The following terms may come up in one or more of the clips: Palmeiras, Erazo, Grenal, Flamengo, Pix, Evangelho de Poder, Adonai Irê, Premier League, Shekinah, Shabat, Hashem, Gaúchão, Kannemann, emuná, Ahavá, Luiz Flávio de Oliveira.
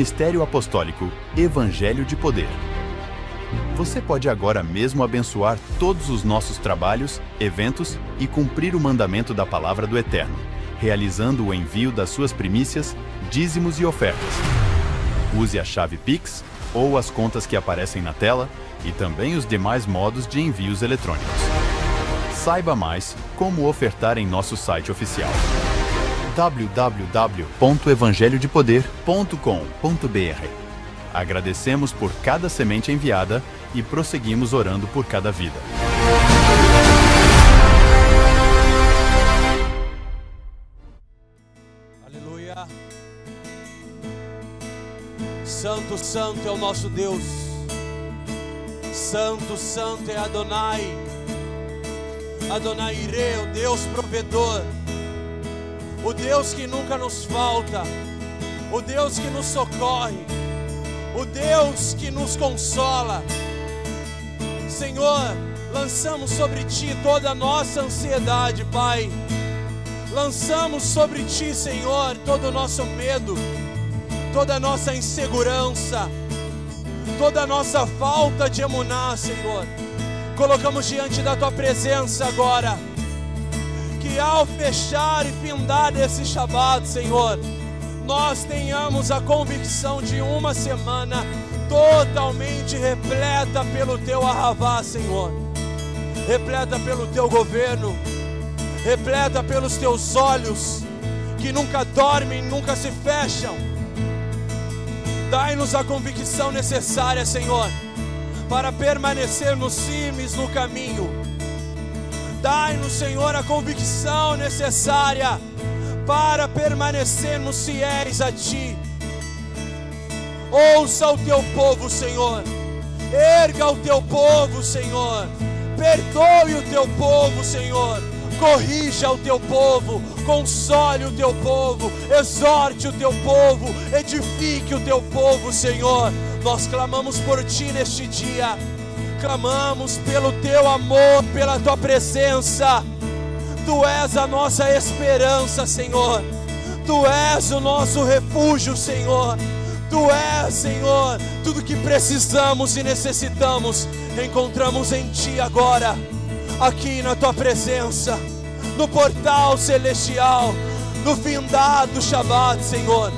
Ministério Apostólico Evangelho de Poder. Você pode agora mesmo abençoar todos os nossos trabalhos, eventos e cumprir o mandamento da Palavra do Eterno, realizando o envio das suas primícias, dízimos e ofertas. Use a chave Pix ou as contas que aparecem na tela e também os demais modos de envios eletrônicos. Saiba mais como ofertar em nosso site oficial www.evangelhodepoder.com.br. Agradecemos por cada semente enviada e prosseguimos orando por cada vida. Aleluia! Santo, santo é o nosso Deus. Santo, santo é Adonai. Adonai Irê, o Deus provedor. O Deus que nunca nos falta, o Deus que nos socorre, o Deus que nos consola. Senhor, lançamos sobre Ti toda a nossa ansiedade, Pai. Lançamos sobre Ti, Senhor, todo o nosso medo, toda a nossa insegurança, toda a nossa falta de emuná, Senhor. Colocamos diante da Tua presença agora. Que ao fechar e findar esse Shabat, Senhor, nós tenhamos a convicção de uma semana totalmente repleta pelo Teu Ahavá, Senhor. Repleta pelo Teu governo, repleta pelos Teus olhos, que nunca dormem, nunca se fecham. Dai-nos a convicção necessária, Senhor, para permanecermos firmes no caminho. Dai-nos, Senhor, a convicção necessária para permanecermos fiéis a Ti. Ouça o Teu povo, Senhor. Erga o Teu povo, Senhor. Perdoe o Teu povo, Senhor. Corrija o Teu povo. Console o Teu povo. Exorte o Teu povo. Edifique o Teu povo, Senhor. Nós clamamos por Ti neste dia. Clamamos pelo Teu amor, pela Tua presença. Tu és a nossa esperança, Senhor. Tu és o nosso refúgio, Senhor. Tu és, Senhor, tudo que precisamos e necessitamos. Encontramos em Ti agora, aqui na Tua presença, no portal celestial, no findado Shabat, Senhor.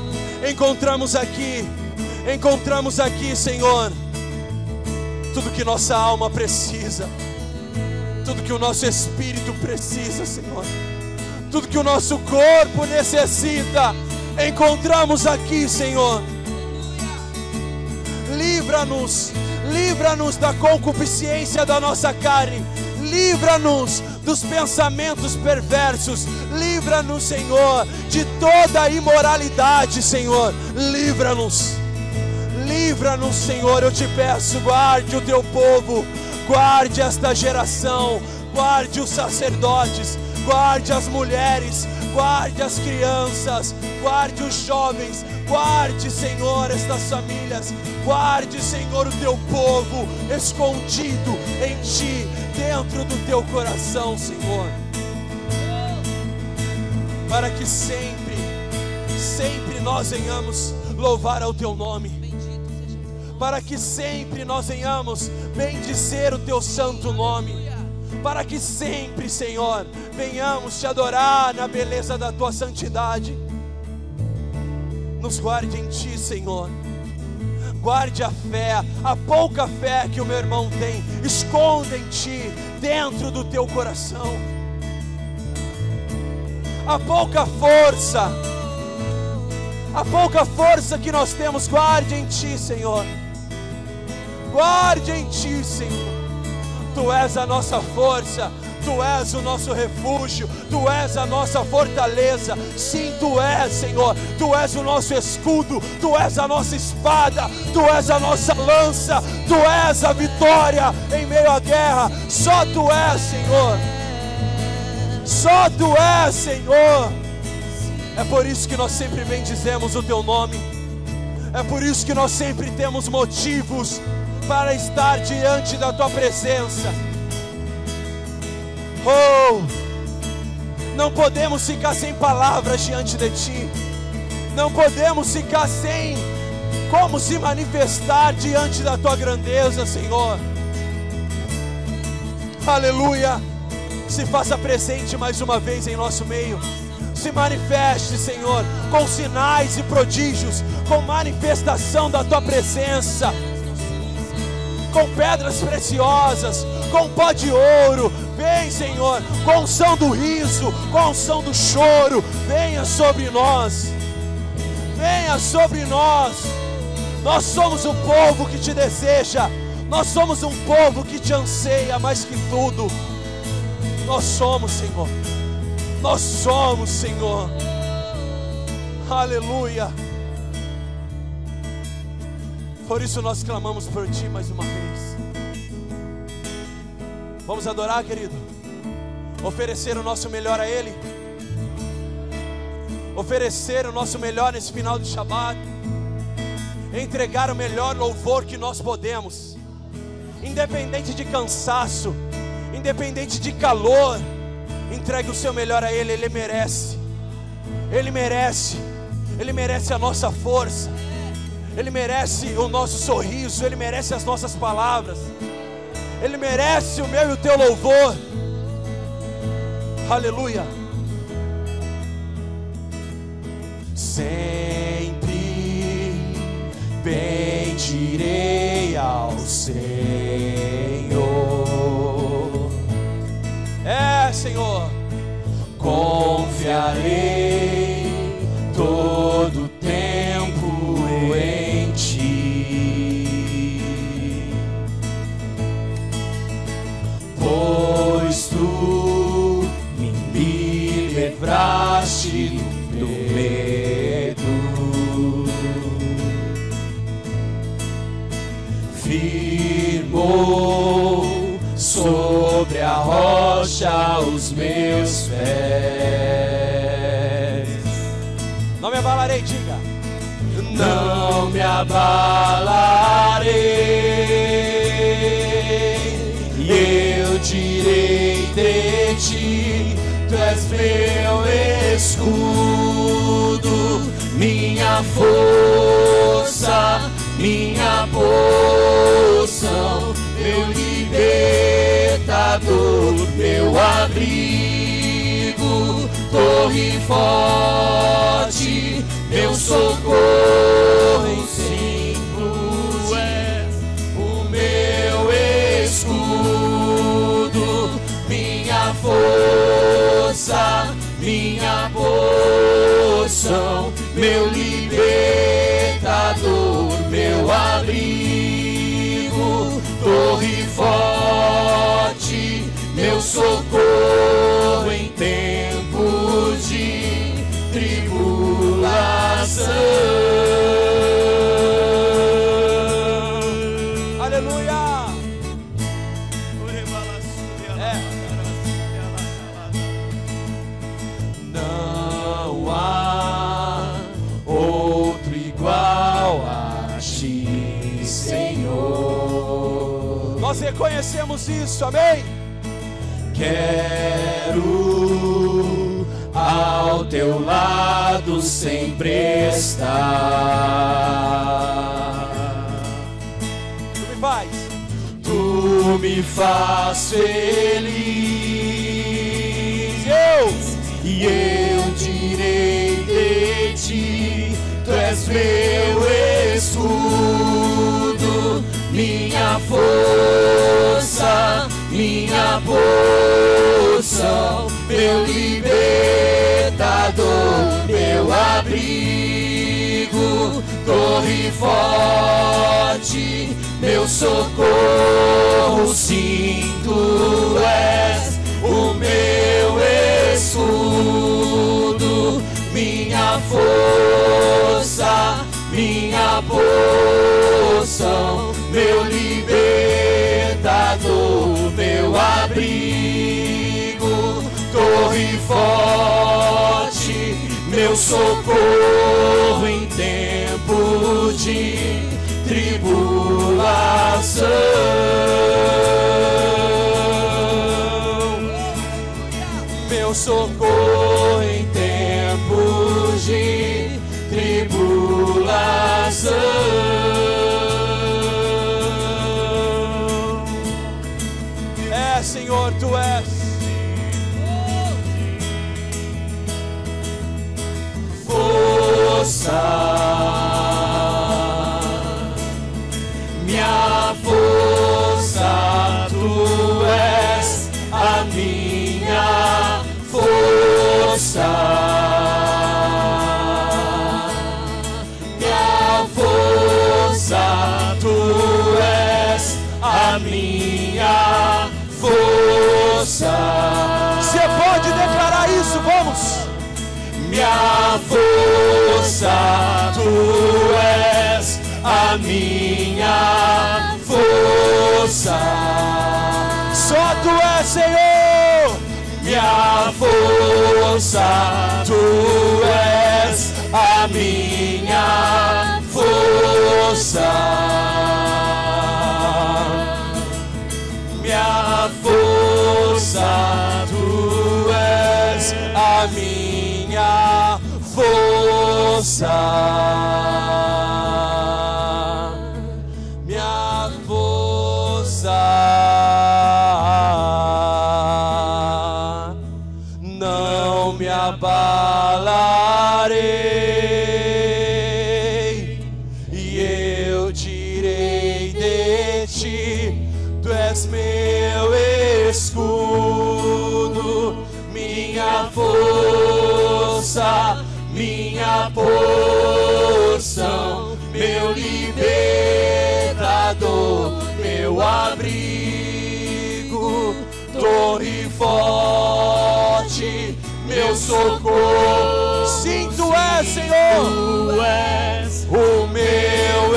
Encontramos aqui, Senhor, tudo que nossa alma precisa, tudo que o nosso espírito precisa, Senhor, tudo que o nosso corpo necessita, encontramos aqui, Senhor. Livra-nos, livra-nos da concupiscência da nossa carne, livra-nos dos pensamentos perversos, livra-nos, Senhor, de toda a imoralidade, Senhor, livra-nos. Livra-nos, Senhor, eu te peço, guarde o Teu povo, guarde esta geração, guarde os sacerdotes, guarde as mulheres, guarde as crianças, guarde os jovens, guarde, Senhor, estas famílias, guarde, Senhor, o Teu povo escondido em Ti, dentro do Teu coração, Senhor, para que sempre, sempre nós venhamos louvar ao Teu nome. Para que sempre nós venhamos bendizer o Teu santo nome. Para que sempre, Senhor, venhamos Te adorar na beleza da Tua santidade. Nos guarde em Ti, Senhor. Guarde a fé, a pouca fé que o meu irmão tem. Esconda em Ti, dentro do Teu coração. A pouca força que nós temos, guarde em Ti, Senhor. Guarde em Ti, Senhor. Tu és a nossa força, Tu és o nosso refúgio, Tu és a nossa fortaleza. Sim, Tu és, Senhor. Tu és o nosso escudo, Tu és a nossa espada, Tu és a nossa lança, Tu és a vitória em meio à guerra. Só Tu és, Senhor. Só Tu és, Senhor. É por isso que nós sempre bendizemos o Teu nome. É por isso que nós sempre temos motivos para estar diante da Tua presença. Oh, não podemos ficar sem palavras diante de Ti. Não podemos ficar sem como se manifestar diante da tua grandeza, Senhor. Aleluia. Se faça presente mais uma vez em nosso meio. Se manifeste, Senhor, com sinais e prodígios, com manifestação da tua presença, com pedras preciosas, com pó de ouro. Vem, Senhor, com unção do riso, com unção do choro. Venha sobre nós, venha sobre nós. Nós somos um povo que te deseja, nós somos um povo que te anseia mais que tudo. Nós somos, Senhor. Nós somos, Senhor. Aleluia. Por isso nós clamamos por Ti mais uma vez. Vamos adorar, querido. Oferecer o nosso melhor a Ele. Oferecer o nosso melhor nesse final de Shabat. Entregar o melhor louvor que nós podemos. Independente de cansaço, independente de calor. Entregue o seu melhor a Ele. Ele merece. Ele merece. Ele merece a nossa força. Ele merece o nosso sorriso. Ele merece as nossas palavras. Ele merece o meu e o teu louvor. Aleluia. Sempre bendirei ao Senhor. É, Senhor. Confiarei todo o tempo em Ti, pois Tu me livraste do medo, firmou sobre a rocha os meus pés. Não me abalarei, diga. Não me abalarei. E eu direi de Ti, Tu és meu escudo, minha força, minha porção, meu libertador, meu abrigo, torre forte, meu socorro, sim, Tu és o meu escudo, minha força, minha porção, meu libertador, meu abrigo, torre forte, meu socorro em tempo de tribulação. Aleluia. Não há outro igual a Ti, Senhor. Nós reconhecemos isso, amém? Quero ao Teu lado sempre estar. Tu me faz feliz. E eu direi de Ti, Tu és meu escudo, minha força, minha porção, meu libertador, meu abrigo, torre forte, meu socorro, sim, Tu és o meu escudo, minha força, minha porção, meu libertador, meu abrigo, torre forte, meu socorro em tempo de tribulação. Meu socorro em tempo de tribulação. minha força, tu és a minha força. Só tu és, Senhor, minha força, tu és a minha força. Minha força, minha força, não me abalarei, e eu direi de ti, tu és meu escudo, minha força. Minha porção, meu libertador, meu abrigo, torre forte, meu socorro. Sim, tu és, Senhor, tu és o meu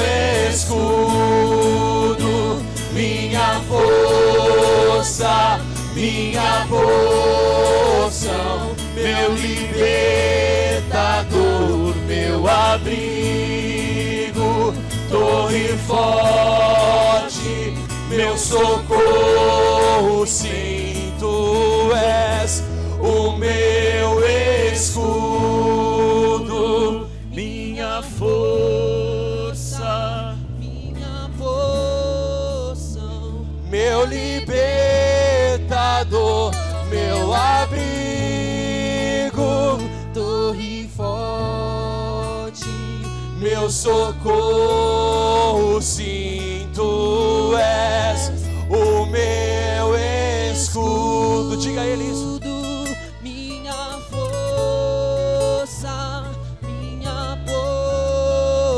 escudo, minha força, minha porção, meu libertador, meu abrigo, torre forte, meu socorro. Sim, tu és o meu escudo, minha força, minha porção, meu libertador, meu abrigo, torre forte, meu socorro. Sim, tu és o meu escudo. Diga a ele isso. Minha força, minha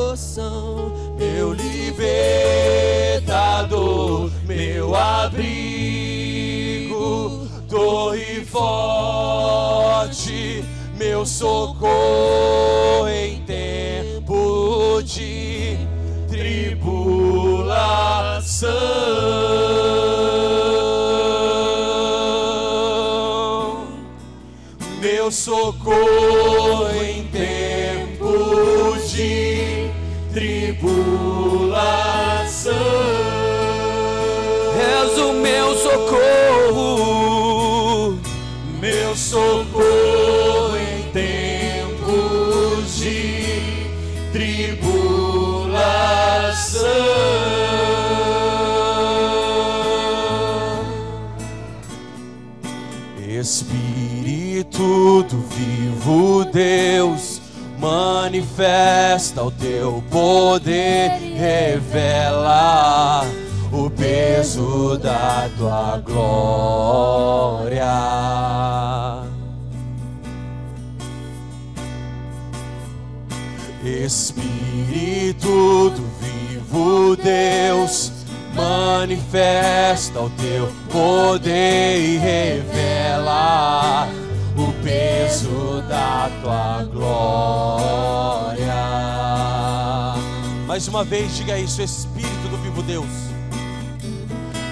porção, meu libertador, meu abrigo, torre forte, meu socorro em tempo de tribulação, meu socorro em tempo de tribulação. És o meu socorro, meu socorro. Espírito do vivo Deus, manifesta o teu poder, revela o peso da tua glória. Espírito do vivo Deus, manifesta o teu poder e revela o peso da tua glória. Mais uma vez diga isso, Espírito do vivo Deus.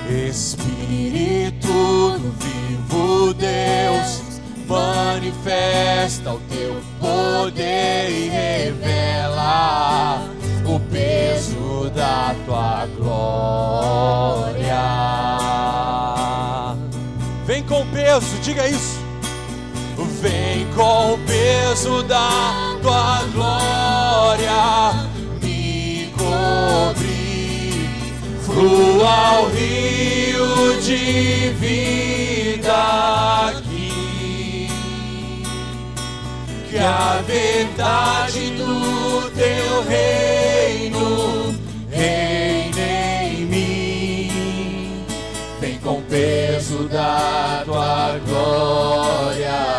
Espírito do vivo Deus, manifesta o teu poder e revela o peso da tua glória. Vem com o peso, diga isso. Vem com o peso da tua glória, me cobre, flua o rio de vida aqui, que a verdade do teu reino reina em mim. Vem com o peso da tua glória,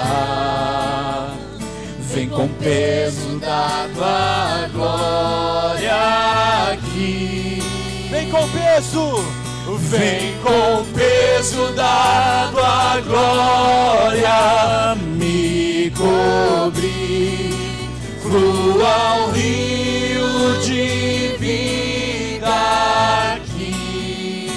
vem com o peso da tua glória aqui. Vem com o peso, vem com o peso da tua glória, me cobrir, Vou ao rio de vida aqui,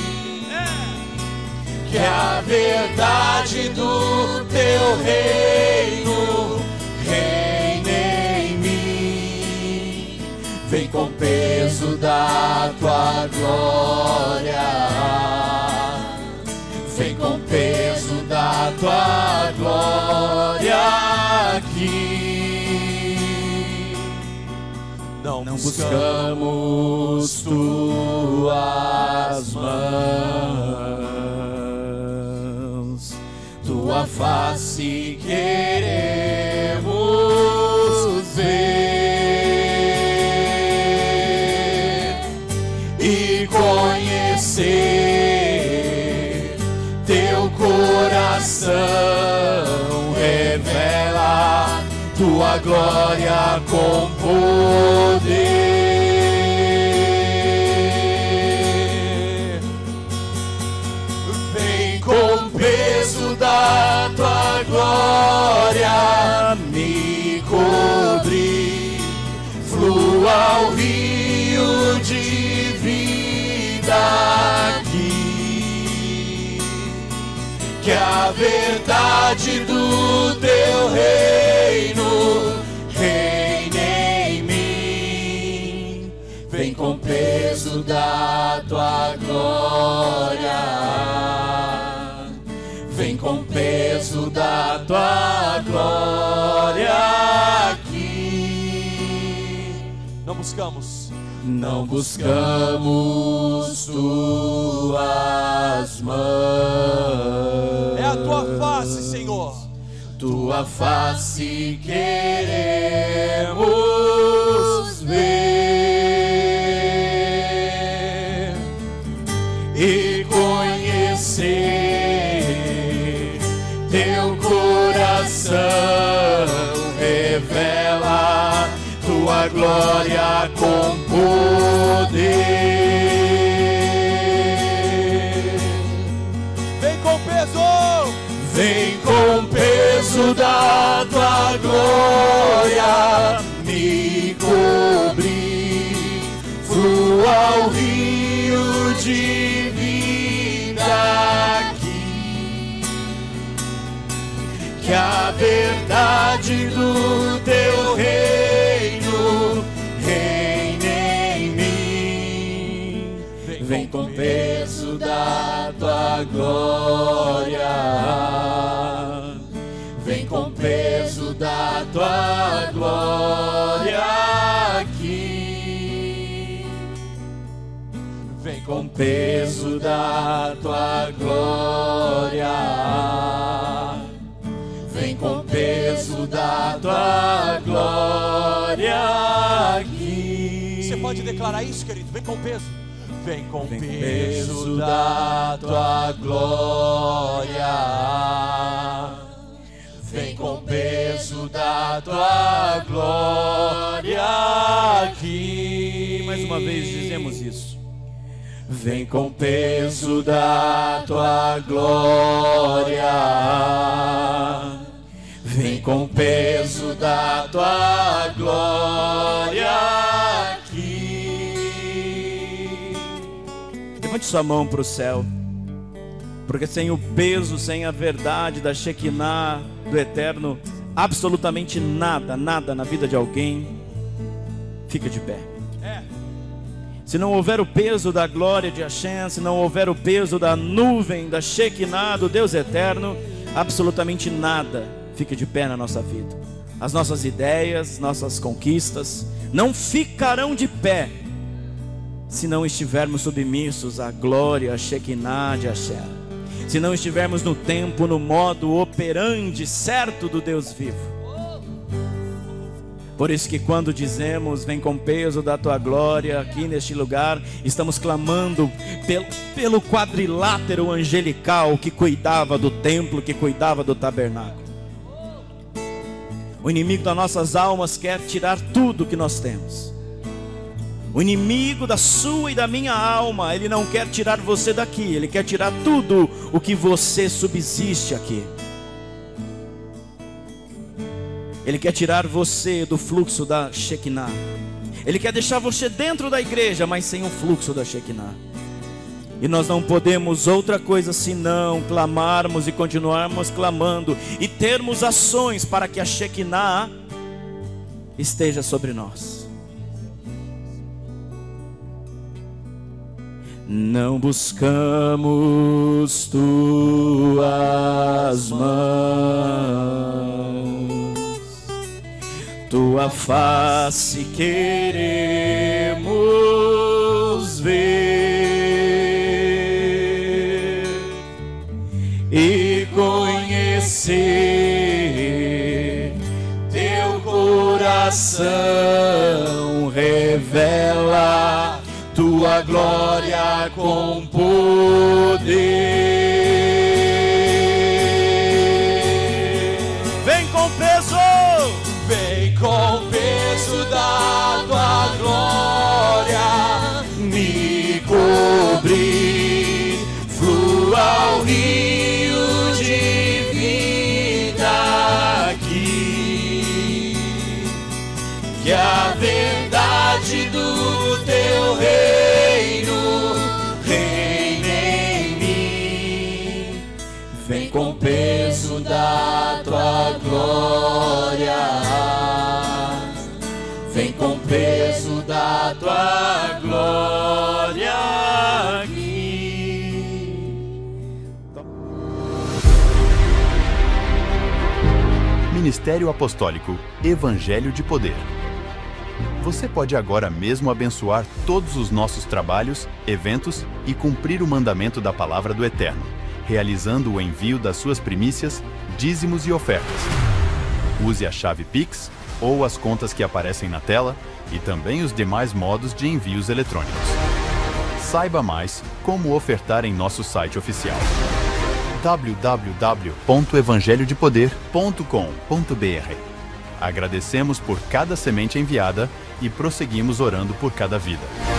que a verdade do teu reino reine em mim. Vem com o peso da tua glória, vem com o peso da tua glória aqui. Não buscamos tuas mãos, tua face queremos ver e conhecer. Teu coração revela tua glória com poder. Vem com o peso da tua glória me cobrir. Flua o rio de vida aqui, que a verdade do teu reino com peso da tua glória, vem com peso da tua glória aqui. Não buscamos tuas mãos, é a tua face, Senhor, tua face queremos ver e conhecer. Teu coração revela tua glória com poder. Vem com o peso da tua glória me cobrir. Flua o rio de aqui, que a verdade do teu reino reine em mim. Vem com o peso da tua glória, vem com o peso da tua glória aqui. Vem com o peso da tua glória, vem com o peso da tua glória aqui. Você pode declarar isso, querido? Vem com o peso. Vem com o peso da tua glória, vem com o peso da tua glória aqui. E mais uma vez dizemos isso. Vem com o peso da tua glória, vem com o peso da tua glória aqui. Levante sua mão para o céu, porque sem o peso, sem a verdade da Shekinah, do Eterno, absolutamente nada na vida de alguém fica de pé. Se não houver o peso da glória de Hashem, se não houver o peso da nuvem, da Shekinah, do Deus Eterno, absolutamente nada fica de pé na nossa vida. As nossas ideias, nossas conquistas não ficarão de pé se não estivermos submissos à glória, à Shekinah de Hashem. Se não estivermos no tempo, no modo operandi certo do Deus vivo. Por isso que quando dizemos, vem com o peso da tua glória aqui neste lugar, estamos clamando pelo quadrilátero angelical que cuidava do templo, que cuidava do tabernáculo. O inimigo das nossas almas quer tirar tudo que nós temos. O inimigo da sua e da minha alma, ele não quer tirar você daqui, ele quer tirar tudo o que você subsiste aqui. Ele quer tirar você do fluxo da Shekinah. Ele quer deixar você dentro da igreja, mas sem o fluxo da Shekinah. E nós não podemos outra coisa senão clamarmos e continuarmos clamando e termos ações para que a Shekinah esteja sobre nós. Não buscamos tuas mãos, tua face queremos ver e conhecer. Teu coração revela tua glória com poder. Vem com peso da tua glória, me cobrir, flua o rio de vida aqui, que a verdade do teu reino reina em mim. Vem com peso da tua glória, vem com peso da tua glória aqui. Ministério Apostólico Evangelho de Poder. Você pode agora mesmo abençoar todos os nossos trabalhos, eventos e cumprir o mandamento da Palavra do Eterno, realizando o envio das suas primícias, dízimos e ofertas. Use a chave Pix ou as contas que aparecem na tela e também os demais modos de envios eletrônicos. Saiba mais como ofertar em nosso site oficial www.evangelhodepoder.com.br. Agradecemos por cada semente enviada e prosseguimos orando por cada vida.